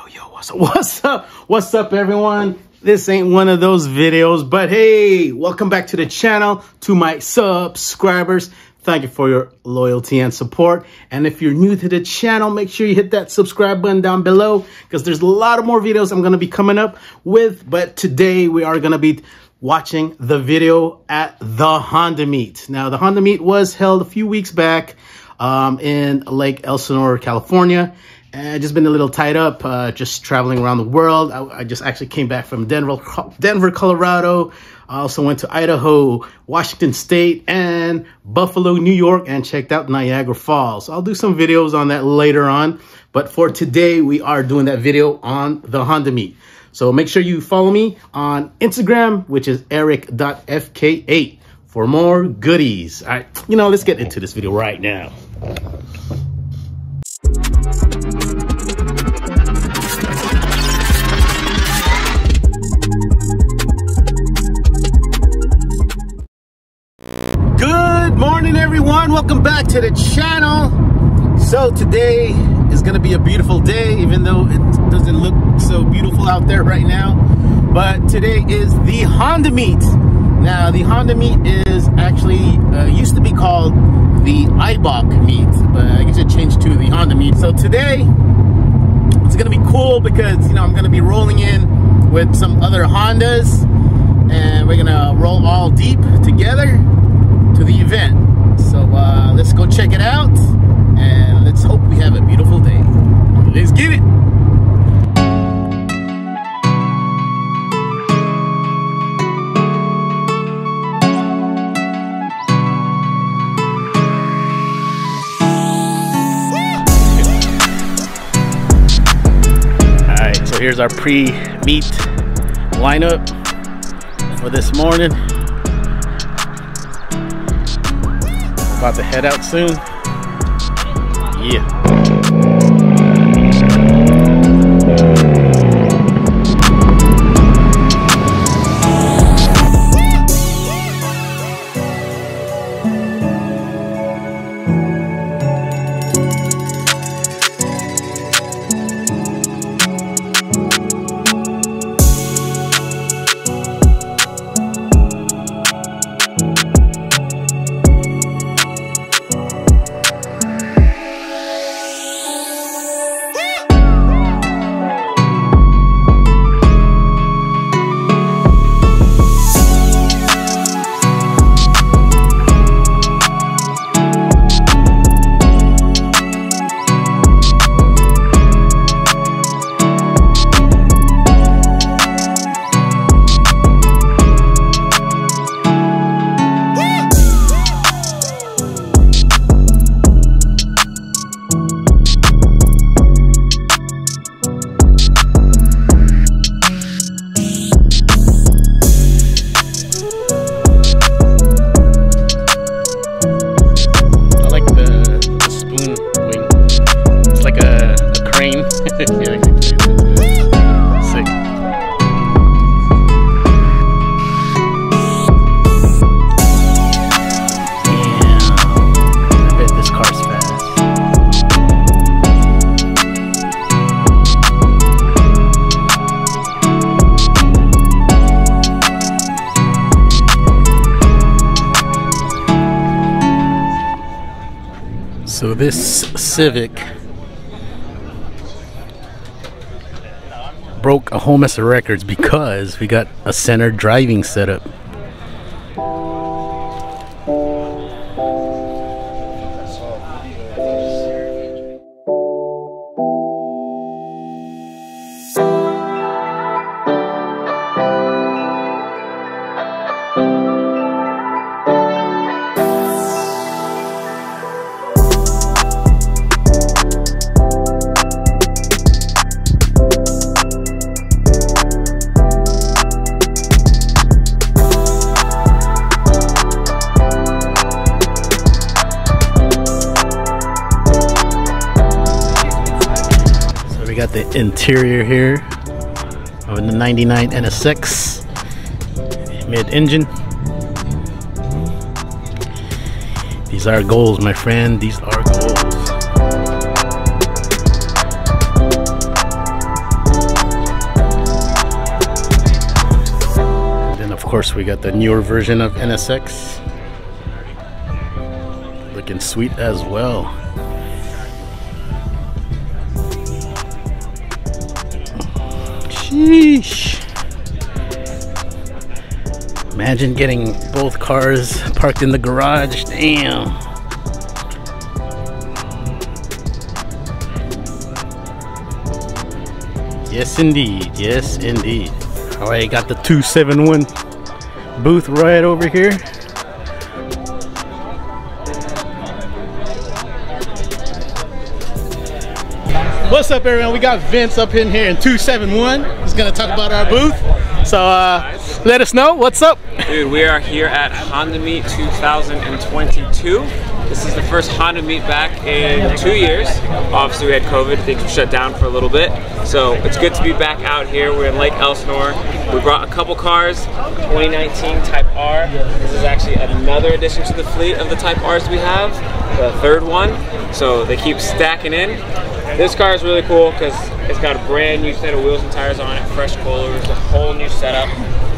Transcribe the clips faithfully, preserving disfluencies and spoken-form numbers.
Yo, yo, what's up? What's up? What's up, everyone? This ain't one of those videos, but hey, welcome back to the channel, to my subscribers. Thank you for your loyalty and support. And if you're new to the channel, make sure you hit that subscribe button down below because there's a lot of more videos I'm going to be coming up with. But today we are going to be watching the video at the Honda meet. Now, the Honda meet was held a few weeks back um, in Lake Elsinore, California. And just been a little tied up, uh, just traveling around the world. I, I just actually came back from Denver, Denver, Colorado. I also went to Idaho, Washington State, and Buffalo, New York, and checked out Niagara Falls. I'll do some videos on that later on. But for today, we are doing that video on the Honda meet. So make sure you follow me on Instagram, which is eric dot f k eight for more goodies. All right, you know, let's get into this video right now. Welcome back to the channel. So today is going to be a beautiful day, even though it doesn't look so beautiful out there right now. But today is the Honda meet. Now the Honda meet is actually uh, used to be called the Eibach meet, but I guess it changed to the Honda meet. So today it's going to be cool because, you know, I'm going to be rolling in with some other Hondas and we're going to roll all deep together to the event. So uh, let's go check it out, and let's hope we have a beautiful day. Let's get it! Alright, so here's our pre-meet lineup for this morning. About to head out soon. Yeah. So this Civic broke a whole mess of records because we got a center driving setup. Got the interior here of the ninety-nine N S X mid-engine. These are goals, my friend. These are goals. course, we got the newer version of N S X. Looking sweet as well. Sheesh. Imagine getting both cars parked in the garage. Damn. Yes indeed, yes indeed. Alright, got the two seven one booth right over here. What's up everyone, we got Vince up in here in two seven one. He's gonna talk about our booth. So uh, let us know, what's up? Dude, we are here at Honda Meet two thousand twenty-two. This is the first Honda Meet back in two years. Obviously we had COVID, things were shut down for a little bit. So it's good to be back out here. We're in Lake Elsinore. We brought a couple cars, twenty nineteen Type R. This is actually another addition to the fleet of the Type Rs we have, the third one. So they keep stacking in. This car is really cool because it's got a brand new set of wheels and tires on it, fresh coolers, a whole new setup.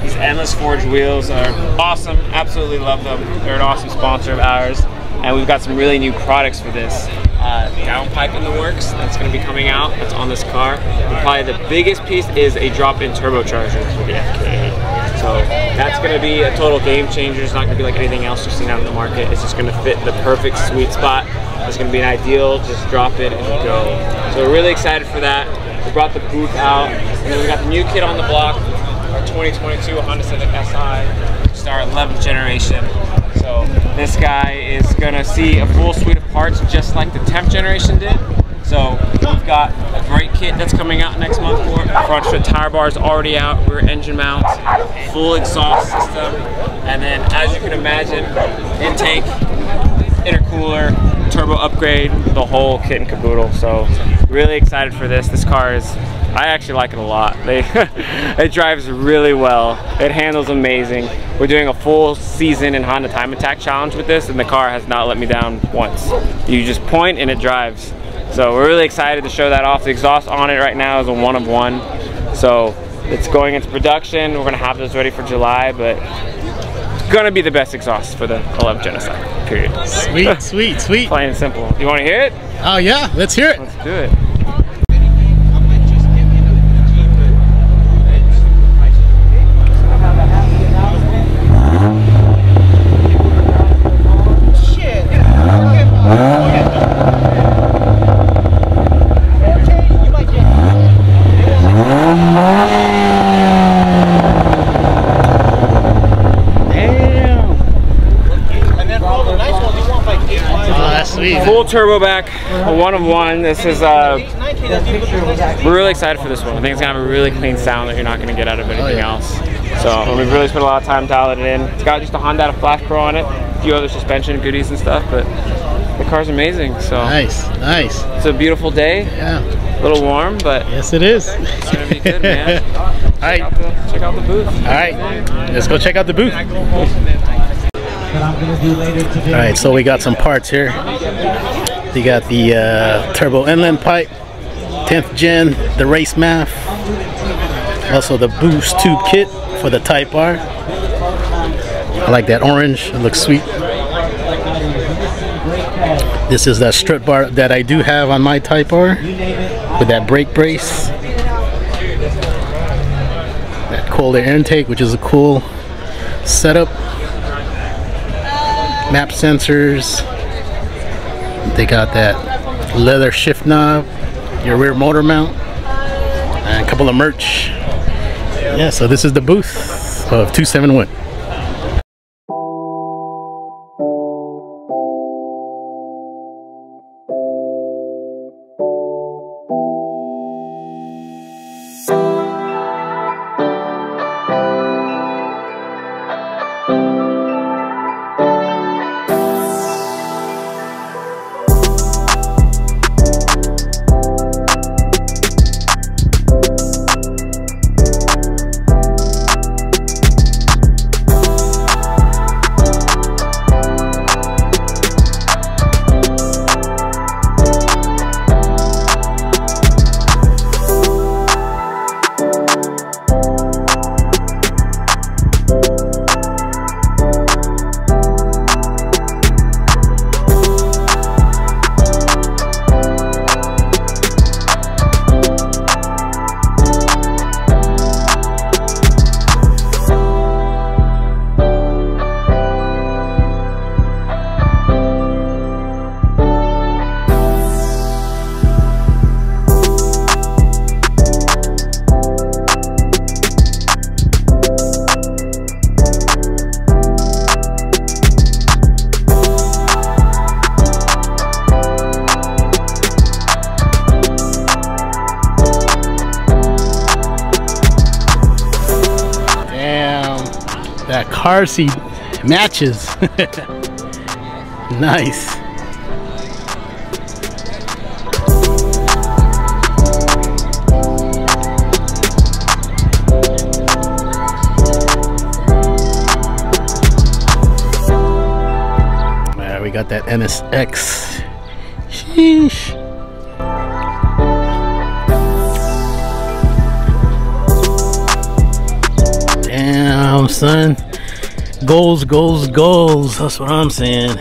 These Endless Forged wheels are awesome, absolutely love them. They're an awesome sponsor of ours. And we've got some really new products for this. Uh, downpipe in the works, that's gonna be coming out, that's on this car. And probably the biggest piece is a drop-in turbocharger for the F K eight. So that's gonna be a total game changer. It's not gonna be like anything else you've seen out in the market. It's just gonna fit the perfect sweet spot. It's gonna be an ideal, just drop it and go. So we're really excited for that. We brought the booth out, and then we got the new kid on the block, our twenty twenty-two Honda Civic S I, which is our eleventh generation. So this guy is gonna see a full suite of parts just like the tenth generation did. So we've got a great kit that's coming out next month for it. Front strut tire bars already out, rear engine mounts, full exhaust system, and then as you can imagine, intake, intercooler, turbo upgrade, the whole kit and caboodle. So really excited for this. This car is, I actually like it a lot. They, it drives really well. It handles amazing. We're doing a full season in Honda Time Attack Challenge with this, and the car has not let me down once. You just point and it drives. So we're really excited to show that off. The exhaust on it right now is a one of one. So it's going into production. We're gonna have this ready for July, but it's gonna be the best exhaust for the eleventh Genocide, period. Sweet, sweet, sweet. Plain and simple. You wanna hear it? Oh yeah, let's hear it. Let's do it. Full turbo back, a one of one. This is, uh, we're really excited for this one. I think it's gonna have a really clean sound that you're not gonna get out of anything else. So we've really spent a lot of time dialing it in. It's got just a Honda out of Flash Pro on it, a few other suspension goodies and stuff, but the car's amazing, so. Nice, nice. It's a beautiful day. Yeah. A little warm, but. Yes, it is. It's gonna be good, man. All right. Check out the, check out the booth. All right, let's go check out the booth. Alright, so we got some parts here. We got the uh, turbo inlet pipe, tenth gen, the race math, also the boost tube kit for the Type R. I like that orange, it looks sweet. This is that strut bar that I do have on my Type R with that brake brace. That cold air intake, which is a cool setup. Map sensors, they got that leather shift knob, your rear motor mount, and a couple of merch. Yeah, so this is the booth of two seven one. car seat matches. Nice. We got that M S X. Sheesh. Damn, son. Goals, goals, goals. That's what I'm saying.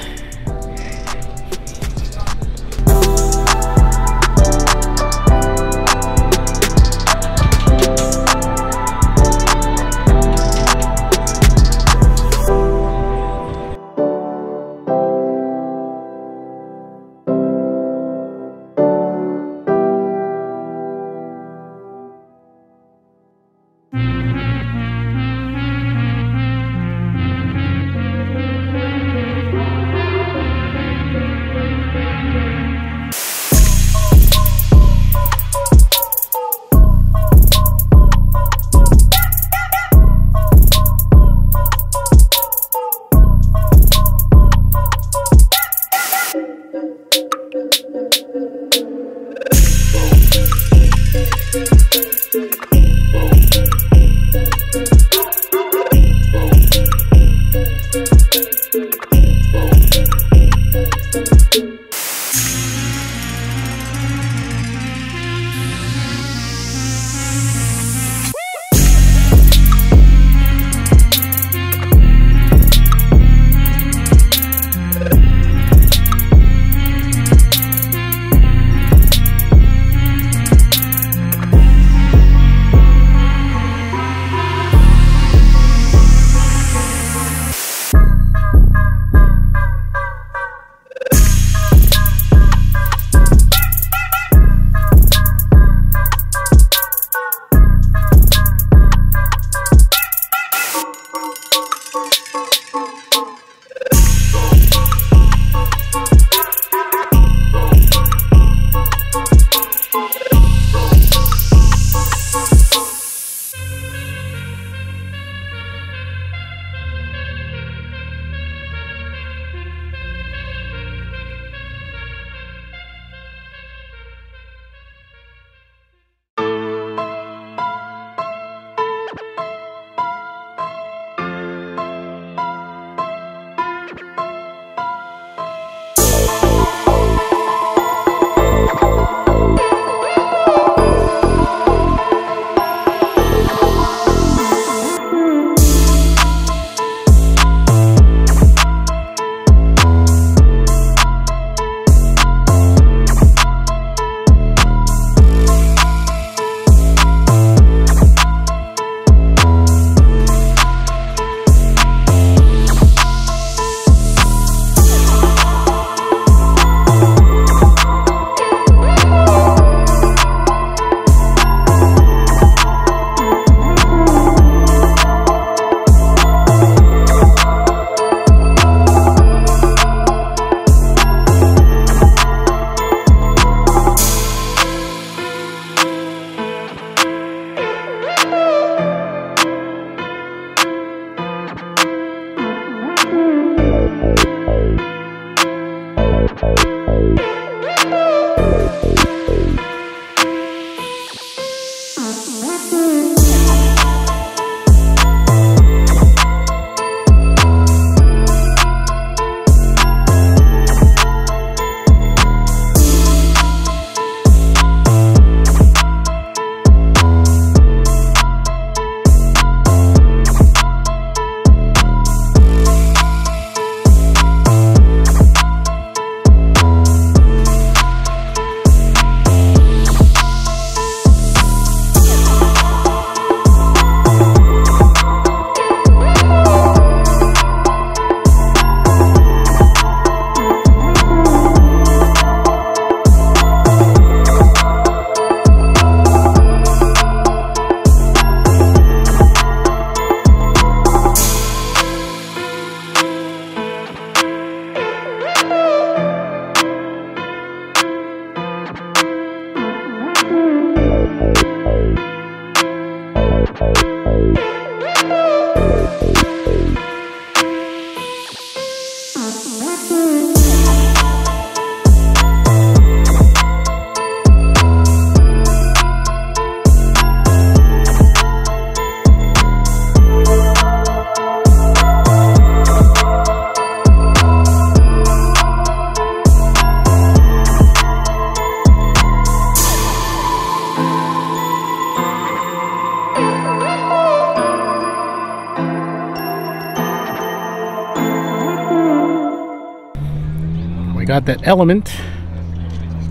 got that element,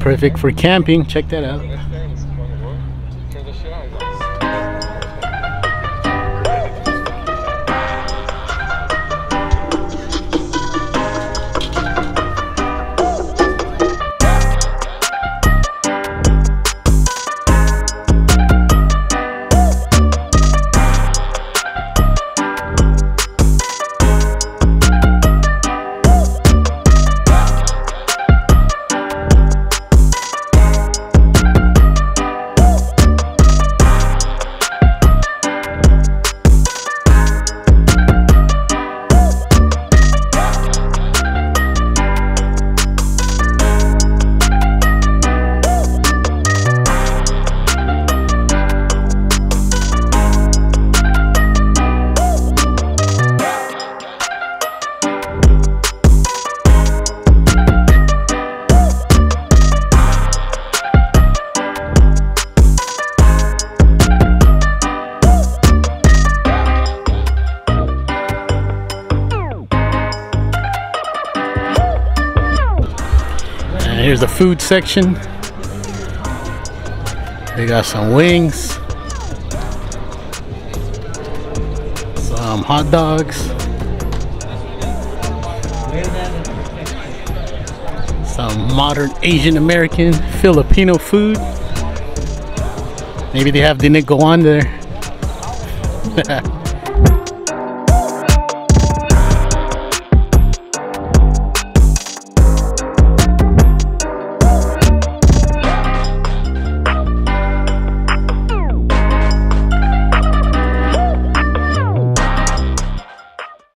perfect for camping. Check that out. Here's the food section. They got some wings, some hot dogs, some modern Asian American Filipino food. Maybe they have the Nick go on there.